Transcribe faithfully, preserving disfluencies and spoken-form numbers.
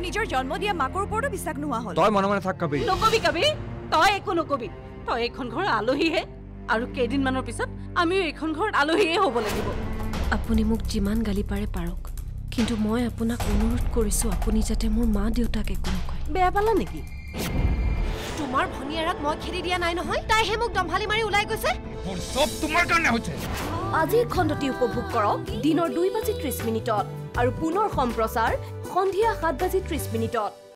निजर जन्म दिया माकर ऊपर विश्वास नोआ हल तय मन मन थाक कबीर नकबी कबीर तय एको नकबी तय एखन घर आलोही हे आरो केदिन मानर पिसत आमियो एखन घर आलोहीए होबो लागिबो आपुनी मुक जिमान गाली पारे पारक किंतु মই আপোনাক অনুৰোধ কৰিছো আপুনি যাতে মোৰ মা দেউতাক একো নকয় বেয়া পালা নেকি তোমার ভনিয়ারাক মই খেদি দিয়া নাই নহয় তাই হে মুক দমহালি মারি উলাই গৈছে মোর সব তোমার কারণে হইছে আজি খণ্ডটি উপভোগ কৰক দিনৰ দুই বাজি ত্ৰিশ মিনিটত আৰু পুনৰ সম্প্ৰচাৰ সন্ধিয়া সাত বাজি ত্ৰিশ মিনিটত।